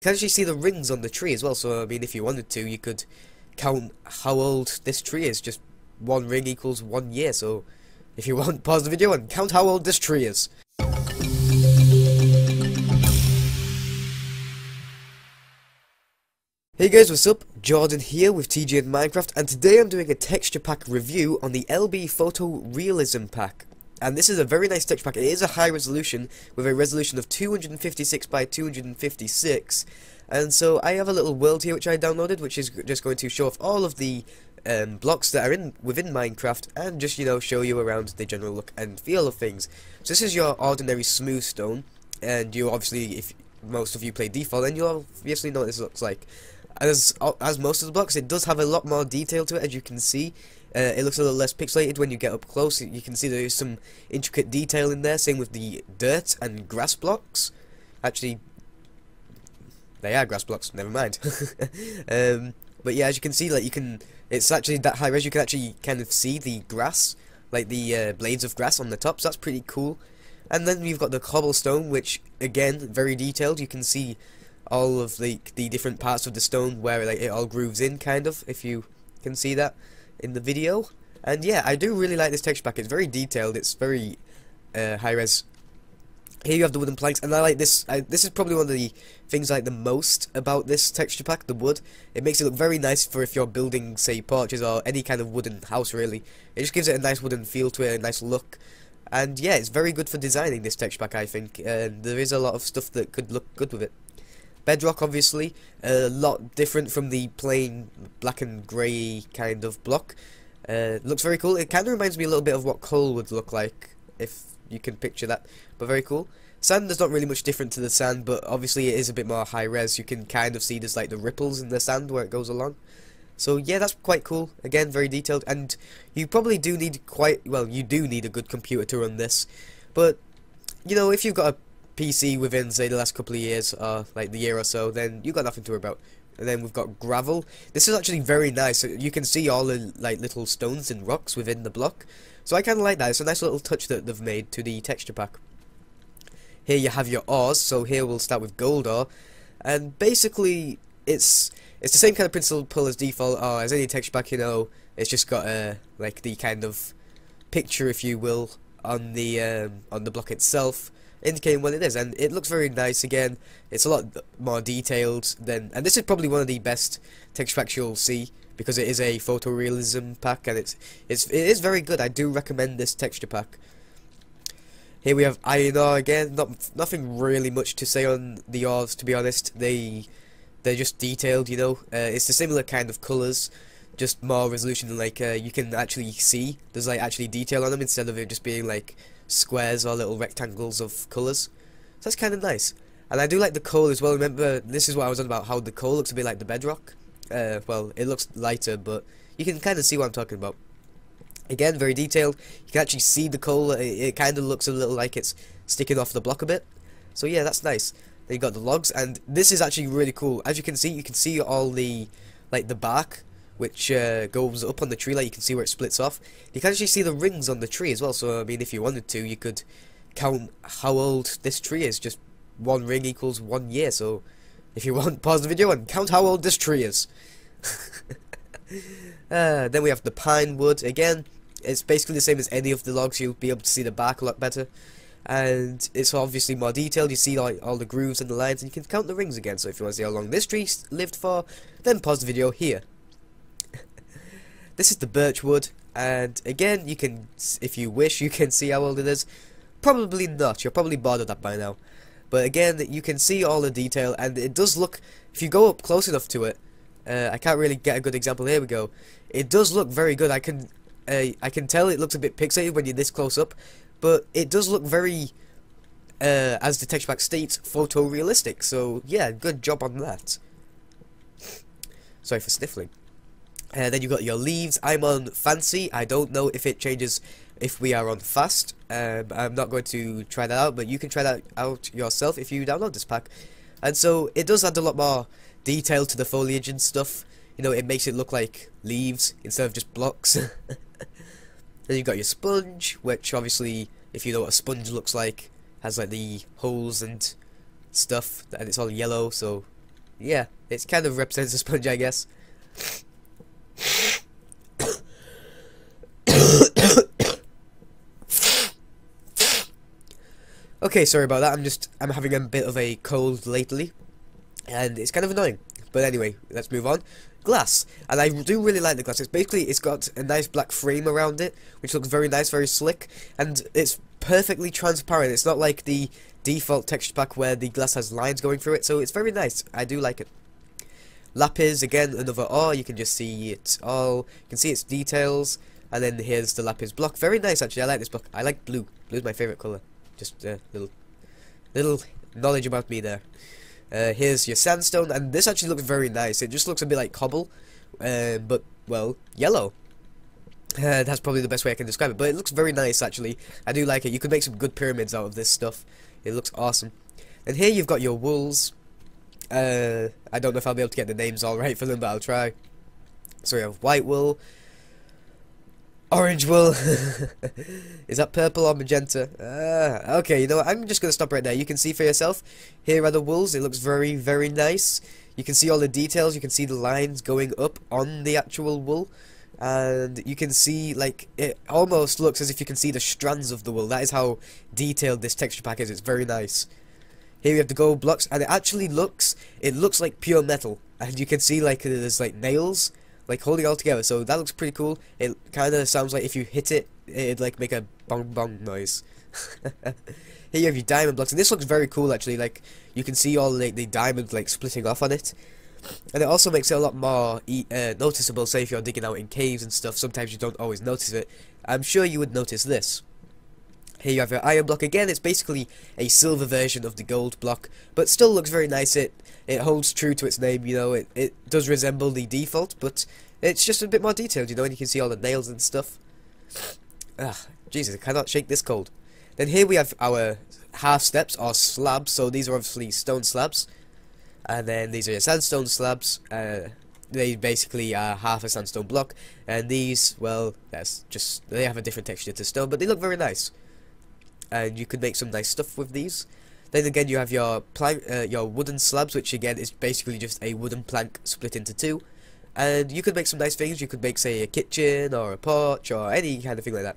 can actually see the rings on the tree as well, so I mean if you wanted to, you could count how old this tree is. Just one ring equals 1 year, so if you want, pause the video and count how old this tree is. Hey guys, what's up? Jordan here with TGN Minecraft, and today I'm doing a texture pack review on the LB Photo Realism Pack. And this is a very nice texture pack. It is a high resolution, with a resolution of 256 by 256. And so I have a little world here which I downloaded, which is just going to show off all of the blocks that are within Minecraft, and just, you know, show you around the general look and feel of things. So this is your ordinary smooth stone, and you obviously, if most of you play default, then you'll obviously know what this looks like. And as most of the blocks, it does have a lot more detail to it, as you can see. It looks a little less pixelated when you get up close. You can see there is some intricate detail in there. Same with the dirt and grass blocks. Actually, they are grass blocks. Never mind. But yeah, as you can see, like it's actually that high res. You can actually kind of see the grass, like the blades of grass on the top. So that's pretty cool. And then you've got the cobblestone, which again, very detailed. You can see all of the different parts of the stone where like it all grooves in, kind of, if you can see that in the video. And yeah, I do really like this texture pack. It's very detailed, it's very high res. Here you have the wooden planks, and I like this. This is probably one of the things I like the most about this texture pack, the wood. It makes it look very nice for if you're building, say, porches or any kind of wooden house, really. It just gives it a nice wooden feel to it, a nice look. And yeah, it's very good for designing, this texture pack, I think. There is a lot of stuff that could look good with it. Bedrock, obviously, a lot different from the plain black and grey kind of block. Looks very cool. It kind of reminds me a little bit of what coal would look like, if you can picture that, but very cool. Sand is not really much different to the sand, but obviously it is a bit more high res. You can kind of see there's like the ripples in the sand where it goes along. So yeah, that's quite cool. Again, very detailed, and you probably do need you do need a good computer to run this. But, you know, if you've got a PC within, say, the last couple of years, or like the year or so, then you got nothing to worry about. And then we've got gravel. This is actually very nice. You can see all the like little stones and rocks within the block. So I kind of like that. It's a nice little touch that they've made to the texture pack. Here you have your ores. So here we'll start with gold ore, and basically it's the same kind of principle as default or as any texture pack. You know, it's just got like the kind of picture, if you will, on the block itself, indicating what it is, and it looks very nice. Again, it's a lot more detailed than, and this is probably one of the best texture packs you'll see, because it is a photorealism pack, and it is very good. I do recommend this texture pack. Here we have iron ore again. Nothing really much to say on the ores, to be honest. They're just detailed, you know. It's the similar kind of colours, just more resolution. Like you can actually see there's like actually detail on them, instead of it just being like squares or little rectangles of colours. So that's kind of nice. And I do like the coal as well. Remember, this is what I was on about, how the coal looks a bit like the bedrock. Well, it looks lighter, but you can kind of see what I'm talking about. Again, very detailed. You can actually see the coal. It kind of looks a little like it's sticking off the block a bit. So yeah, that's nice. Then you got the logs, and this is actually really cool. As you can see all the like the bark, which goes up on the tree. Like you can see where it splits off. You can actually see the rings on the tree as well, so I mean if you wanted to, you could count how old this tree is. Just one ring equals 1 year, so if you want, pause the video and count how old this tree is. Then we have the pine wood. Again, it's basically the same as any of the logs. You'll be able to see the bark a lot better, and it's obviously more detailed. You see like all the grooves and the lines, and you can count the rings again. So if you want to see how long this tree lived for, then pause the video here. This is the birch wood, and again, you can, if you wish, you can see how old it is. Probably not, you're probably bored of that by now. But again, you can see all the detail, and it does look, if you go up close enough to it, I can't really get a good example, here we go. It does look very good. I can tell it looks a bit pixelated when you're this close up, but it does look very, as the texture pack states, photorealistic. So yeah, good job on that. Sorry for sniffling. Then you've got your leaves. I'm on fancy. I don't know if it changes if we are on fast. I'm not going to try that out, but you can try that out yourself if you download this pack. And so it does add a lot more detail to the foliage and stuff. You know, it makes it look like leaves instead of just blocks. Then you've got your sponge, which obviously, if you know what a sponge looks like, has like the holes and stuff, and it's all yellow, so yeah, it kind of represents a sponge, I guess. Okay, sorry about that. I'm having a bit of a cold lately, and it's kind of annoying. But anyway, let's move on. Glass, and I do really like the glass. It's basically, it's got a nice black frame around it, which looks very nice, very slick, and it's perfectly transparent. It's not like the default texture pack where the glass has lines going through it, so it's very nice. I do like it. Lapis, again, another R. You can just see it all. You can see its details, and then here's the lapis block. Very nice, actually. I like this block. I like blue. Blue's my favourite colour. Just a little knowledge about me there. Here's your sandstone, and this actually looks very nice. It just looks a bit like cobble, but, well, yellow. That's probably the best way I can describe it, but it looks very nice, actually. I do like it. You could make some good pyramids out of this stuff. It looks awesome. And here you've got your wolves. I don't know if I'll be able to get the names all right for them, but I'll try. So we have white wool, orange wool. Is that purple or magenta? Okay, you know what? I'm just going to stop right there. You can see for yourself. Here are the wools. It looks very, very nice. You can see all the details. You can see the lines going up on the actual wool. And you can see, like, it almost looks as if you can see the strands of the wool. That is how detailed this texture pack is. It's very nice. Here we have the gold blocks. And it actually looks, it looks like pure metal. And you can see, like, there's, like, nails, like, holding all together, so that looks pretty cool. It kind of sounds like if you hit it, it'd, like, make a bong-bong noise. Here you have your diamond blocks, and this looks very cool, actually. Like, you can see all, like, the diamonds, like, splitting off on it. And it also makes it a lot more noticeable, say, if you're digging out in caves and stuff. Sometimes you don't always notice it. I'm sure you would notice this. Here you have your iron block. Again, it's basically a silver version of the gold block, but still looks very nice. It holds true to its name, you know. It does resemble the default, but it's just a bit more detailed, you know, and you can see all the nails and stuff. Ah, Jesus, I cannot shake this cold. Then here we have our half steps, or slabs, so these are obviously stone slabs. And then these are your sandstone slabs. They basically are half a sandstone block. And these, well, that's just, they have a different texture to stone, but they look very nice. And you could make some nice stuff with these. Then again, you have your wooden slabs, which again is basically just a wooden plank split into two. And you could make some nice things. You could make, say, a kitchen or a porch or any kind of thing like that.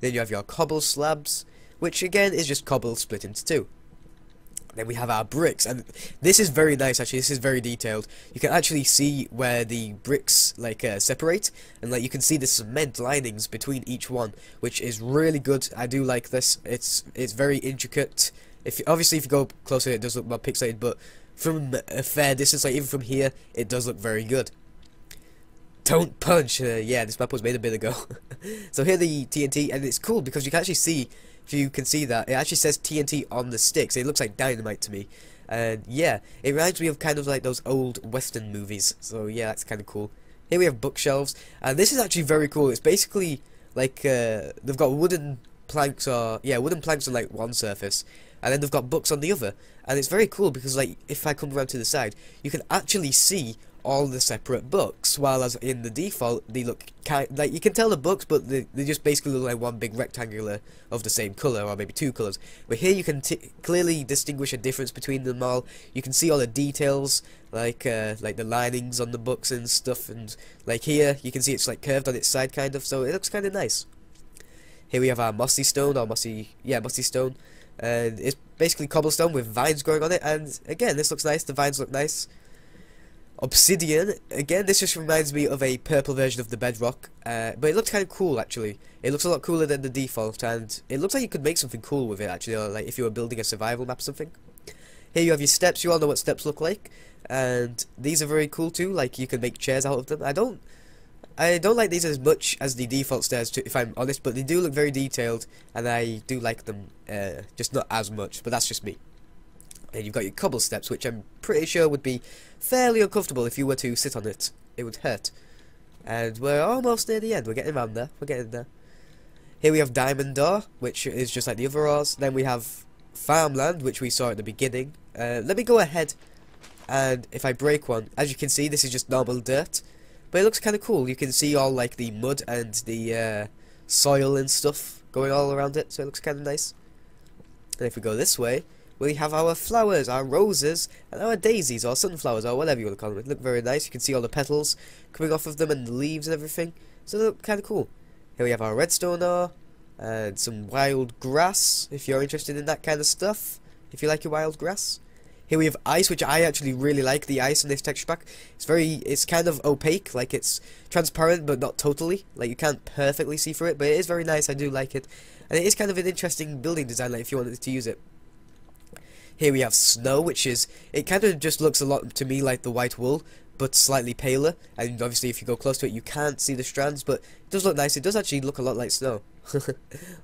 Then you have your cobble slabs, which again is just cobble split into two. Then we have our bricks, and this is very nice, actually. This is very detailed. You can actually see where the bricks, like, separate, and, like, you can see the cement linings between each one, which is really good. I do like this. It's very intricate. Obviously, if you go closer, it does look more pixelated, but from a fair distance, like, even from here, it does look very good. Don't punch! Yeah, this map was made a bit ago. So here the TNT, and it's cool because you can actually see, if you can see that, it actually says TNT on the sticks. It looks like dynamite to me. And yeah, it reminds me of kind of like those old Western movies. So yeah, that's kind of cool. Here we have bookshelves. And this is actually very cool. It's basically like, they've got wooden planks on like one surface. And then they've got books on the other. And it's very cool because, like, if I come around to the side, you can actually see all the separate books, while as in the default they look like, you can tell the books, but they just basically look like one big rectangular of the same colour, or maybe two colours. But here you can clearly distinguish a difference between them all. You can see all the details, like the linings on the books and stuff, and like here you can see it's like curved on its side kind of, so it looks kind of nice. Here we have our mossy stone, or mossy stone, and it's basically cobblestone with vines growing on it, and again this looks nice, the vines look nice. Obsidian, again, this just reminds me of a purple version of the bedrock, but it looks kind of cool, actually. It looks a lot cooler than the default, and it looks like you could make something cool with it, actually, or, like, if you were building a survival map or something. Here you have your steps. You all know what steps look like, and these are very cool too. Like, you can make chairs out of them. I don't like these as much as the default stairs, if I'm honest, but they do look very detailed, and I do like them, just not as much, but that's just me. And you've got your cobble steps, which I'm pretty sure would be fairly uncomfortable if you were to sit on it. It would hurt. And we're almost near the end. We're getting around there. We're getting there. Here we have diamond ore, which is just like the other ores. Then we have farmland, which we saw at the beginning. Let me go ahead, and if I break one, as you can see, this is just normal dirt. But it looks kind of cool. You can see all, like, the mud and the soil and stuff going all around it, so it looks kind of nice. And if we go this way, we have our flowers, our roses, and our daisies, or sunflowers, or whatever you want to call them. It looked very nice. You can see all the petals coming off of them and the leaves and everything. So they look kind of cool. Here we have our redstone ore, and some wild grass, if you're interested in that kind of stuff, if you like your wild grass. Here we have ice, which I actually really like the ice in this texture pack. It's kind of opaque, like it's transparent but not totally. Like you can't perfectly see through it, but it is very nice, I do like it. And it is kind of an interesting building design, like if you wanted to use it. Here we have snow, which is, it kind of just looks a lot to me like the white wool, but slightly paler. And obviously if you go close to it you can't see the strands, but it does look nice. It does actually look a lot like snow.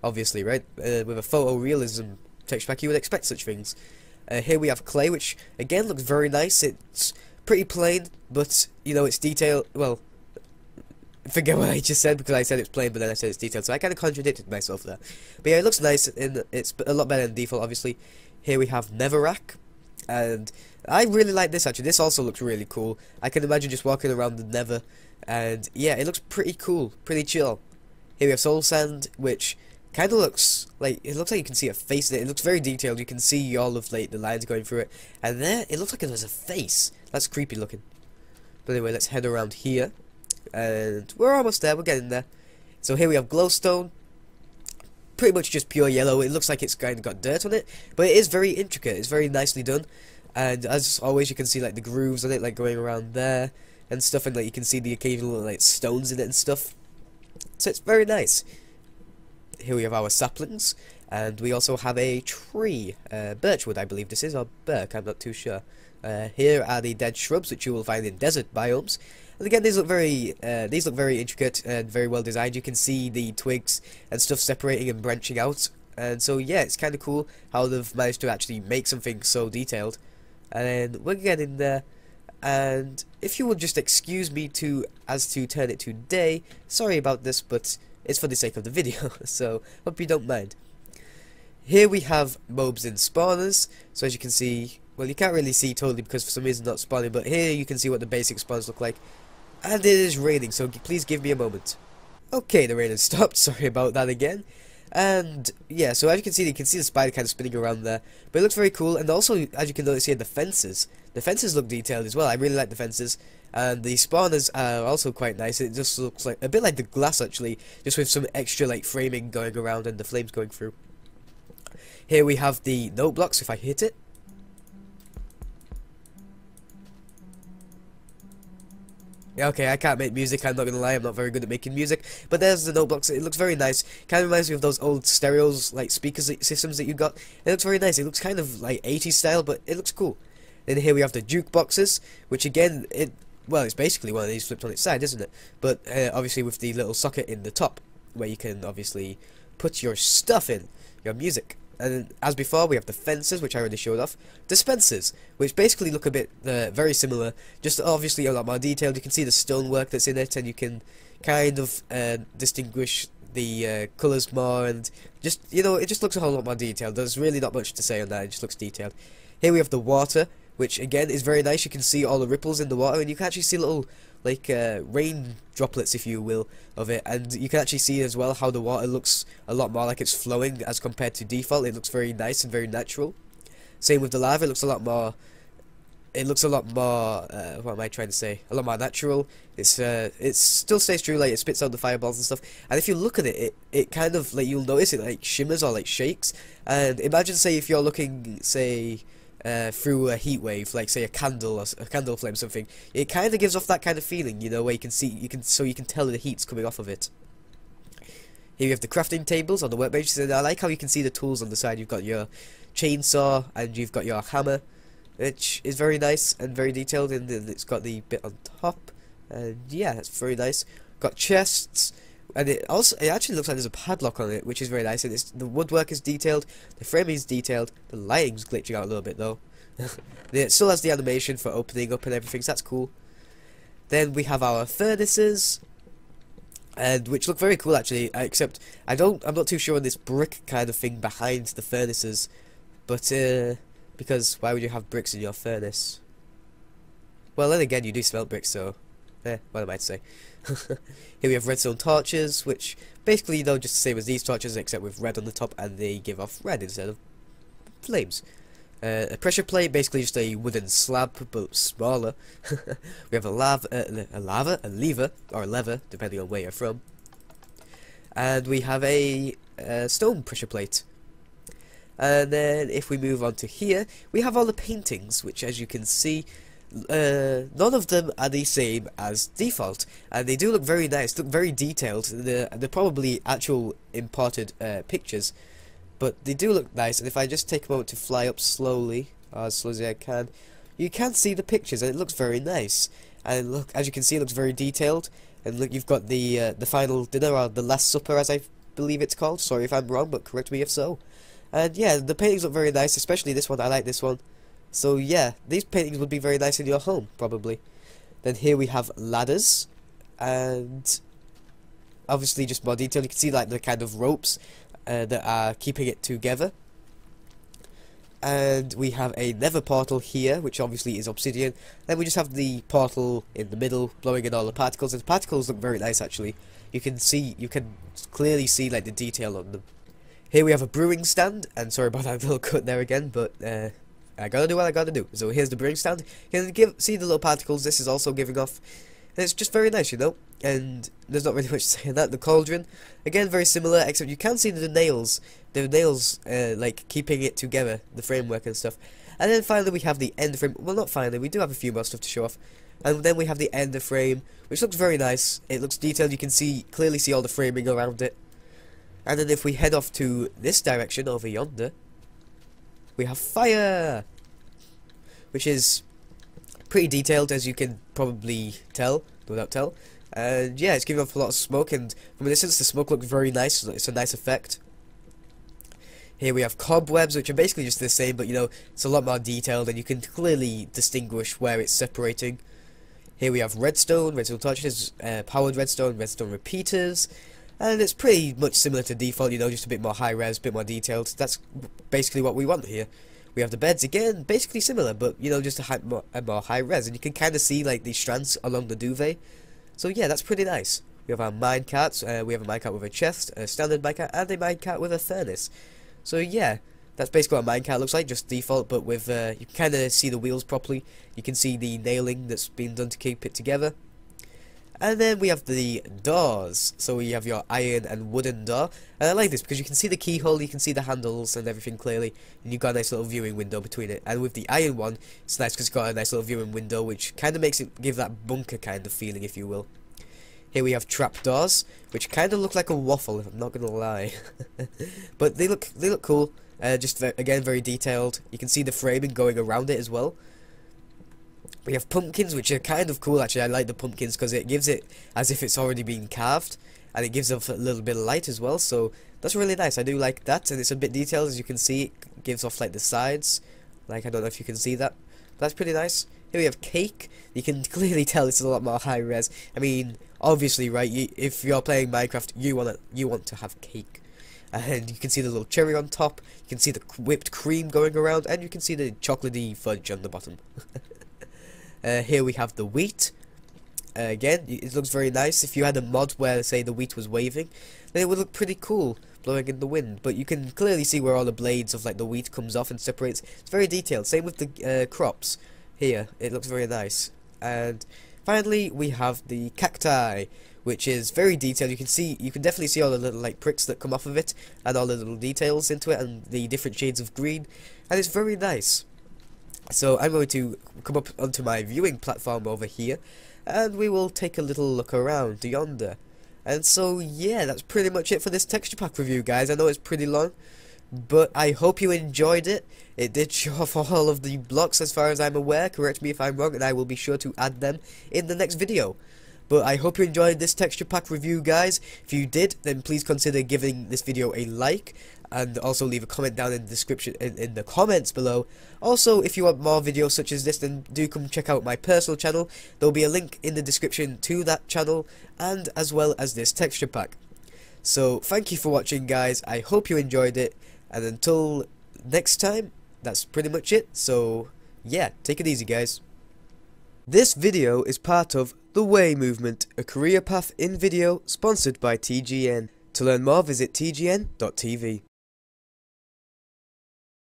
Obviously, right? With a photorealism texture pack you would expect such things. Here we have clay, which again looks very nice. It's pretty plain, but you know it's detailed. Well, forget what I just said because I said it's plain, but then I said it's detailed, so I kind of contradicted myself there. But yeah, it looks nice, and it's a lot better than default, obviously. Here we have Neverack, and I really like this actually. This also looks really cool. I can imagine just walking around the Never, and yeah, it looks pretty cool, pretty chill. Here we have Soul Sand, which kind of looks like you can see a face in it. It looks very detailed. You can see all of like the lines going through it, and there it looks like there's a face. That's creepy looking. But anyway, let's head around here, and we're almost there. We're getting there. So here we have glowstone. Pretty much just pure yellow. It looks like it's kind of got dirt on it, but it is very intricate. It's very nicely done, and as always, you can see like the grooves on it, like going around there and stuff, and like you can see the occasional like stones in it and stuff. So it's very nice. Here we have our saplings, and we also have a tree, birchwood I believe this is, or birch, I'm not too sure. Here are the dead shrubs which you will find in desert biomes, and again these look very intricate and very well designed. You can see the twigs and stuff separating and branching out, and so yeah, it's kind of cool how they've managed to actually make something so detailed. And we're getting there. And if you would just excuse me as to turn it to day, sorry about this, but it's for the sake of the video, so hope you don't mind. Here we have mobs in spawners. So as you can see, well, you can't really see totally because for some reason not spawning, but here you can see what the basic spawns look like. And it is raining, so please give me a moment. Okay, the rain has stopped, sorry about that again. And yeah, so as you can see the spider kind of spinning around there, but it looks very cool. And also, as you can notice here, the fences look detailed as well. I really like the fences, and the spawners are also quite nice. It just looks like a bit like the glass actually, just with some extra like framing going around and the flames going through. Here we have the note blocks. If I hit it, okay, I can't make music, I'm not gonna lie, I'm not very good at making music, but there's the note blocks. It looks very nice. Kind of reminds me of those old stereos, like speaker systems that you got. It looks very nice. It looks kind of like 80s style, but it looks cool. Then here we have the jukeboxes, which again, it's basically one of these flipped on its side, isn't it? But obviously with the little socket in the top, where you can obviously put your stuff in, your music. And as before, we have the fences, which I already showed off. Dispensers, which basically look a bit very similar, just obviously a lot more detailed. You can see the stonework that's in it, and you can kind of distinguish the colours more, and just, you know, it just looks a whole lot more detailed. There's really not much to say on that, it just looks detailed. Here we have the water, which again is very nice. You can see all the ripples in the water, and you can actually see little, like, rain droplets, if you will, of it. And you can actually see as well how the water looks a lot more like it's flowing as compared to default. It looks very nice and very natural. Same with the lava, it looks a lot more, what am I trying to say, a lot more natural. It still stays true, like it spits out the fireballs and stuff, and if you look at it, it kind of, like, you'll notice it, like, shimmers or, like, shakes. And imagine, say, if you're looking, say, through a heat wave, like say a candle or a candle flame or something, it kind of gives off that kind of feeling, you know, where you can see, you can tell the heat's coming off of it. Here you have the crafting tables on the workbenches, and I like how you can see the tools on the side. You've got your chainsaw and you've got your hammer, which is very nice and very detailed, and it's got the bit on top, and yeah, that's very nice. Got chests. And it actually looks like there's a padlock on it, which is very nice. And the woodwork is detailed, the framing is detailed, the lighting's glitching out a little bit though. It still has the animation for opening up and everything, so that's cool. Then we have our furnaces, and which look very cool actually. Except I'm not too sure on this brick kind of thing behind the furnaces, but because why would you have bricks in your furnace? Well, then again, you do smelt bricks, so. What am I to say? Here we have redstone torches, which basically, though, just the same as these torches, except with red on the top, and they give off red instead of flames. A pressure plate, basically just a wooden slab but smaller. We have a lever, depending on where you're from, and we have a stone pressure plate. And then if we move on to here, we have all the paintings, which, as you can see, none of them are the same as default, and they do look very nice, look very detailed. They're probably actual imported pictures, but they do look nice. And if I just take a moment to fly up slowly, as slow as I can, you can see the pictures, and it looks very nice. And look, as you can see, it looks very detailed. And look, you've got the final dinner, or the Last Supper, as I believe it's called. Sorry if I'm wrong, but correct me if so. And yeah, the paintings look very nice, especially this one. I like this one. So yeah, these paintings would be very nice in your home, probably. Then here we have ladders, and obviously just more detail. You can see like the kind of ropes that are keeping it together. And we have a nether portal here, which obviously is obsidian. Then we just have the portal in the middle, blowing in all the particles, and the particles look very nice actually. You can clearly see like the detail on them. Here we have a brewing stand, and sorry about that little cut there again, but I gotta do what I gotta do. So here's the brewing stand. You can see the little particles this is also giving off. It's just very nice, you know, and there's not really much to say on that. The cauldron, again, very similar, except you can see the nails like keeping it together, the framework and stuff. And then finally we have the end frame. Well, not finally, we do have a few more stuff to show off. And then we have the ender frame, which looks very nice. It looks detailed. You can clearly see all the framing around it. And then if we head off to this direction over yonder, we have fire, which is pretty detailed, as you can probably tell, no doubt tell. And yeah, it's giving off a lot of smoke, and from a distance the smoke looks very nice, so it's a nice effect. Here we have cobwebs, which are basically just the same, but you know, it's a lot more detailed, and you can clearly distinguish where it's separating. Here we have redstone torches, powered redstone repeaters, and it's pretty much similar to default, you know, just a bit more high res, a bit more detailed. That's basically what we want here. We have the beds, again, basically similar, but, you know, just a more high res, and you can kind of see, like, the strands along the duvet. So, yeah, that's pretty nice. We have our minecarts, we have a minecart with a chest, a standard minecart, and a minecart with a furnace. So, yeah, that's basically what a minecart looks like, just default, but with, you can kind of see the wheels properly. You can see the nailing that's been done to keep it together. And then we have the doors. So we have your iron and wooden door. And I like this because you can see the keyhole, you can see the handles and everything clearly. And you've got a nice little viewing window between it. And with the iron one, it's nice because it's got a nice little viewing window, which kind of makes it give that bunker kind of feeling, if you will. Here we have trapdoors, which kind of look like a waffle, if I'm not going to lie. But they look cool. Just, again, very detailed. You can see the framing going around it as well. We have pumpkins, which are kind of cool, actually. I like the pumpkins because it gives it as if it's already been carved, and it gives off a little bit of light as well, so that's really nice. I do like that, and it's a bit detailed, as you can see. It gives off, like, the sides. Like, I don't know if you can see that. That's pretty nice. Here we have cake. You can clearly tell it's a lot more high res. I mean, obviously, right, if you're playing Minecraft, you want to have cake. And you can see the little cherry on top. You can see the whipped cream going around, and you can see the chocolatey fudge on the bottom. Here we have the wheat. Again, it looks very nice. If you had a mod where, say, the wheat was waving, then it would look pretty cool, blowing in the wind. But you can clearly see where all the blades of, like, the wheat comes off and separates. It's very detailed. Same with the crops here. It looks very nice. And finally, we have the cacti, which is very detailed. You can definitely see all the little, like, pricks that come off of it, and all the little details into it, and the different shades of green. And it's very nice. So I'm going to come up onto my viewing platform over here, and we will take a little look around yonder. And so, yeah, that's pretty much it for this texture pack review, guys. I know it's pretty long, but I hope you enjoyed it. It did show off all of the blocks as far as I'm aware. Correct me if I'm wrong, and I will be sure to add them in the next video. But I hope you enjoyed this texture pack review, guys. If you did, then please consider giving this video a like, and also leave a comment down in the description in the comments below. Also, if you want more videos such as this, then do come check out my personal channel. There'll be a link in the description to that channel, and as well as this texture pack. So thank you for watching, guys. I hope you enjoyed it, and until next time, that's pretty much it. So yeah, take it easy, guys. This video is part of the WAY movement, a career path in video sponsored by TGN. To learn more, visit tgn.tv.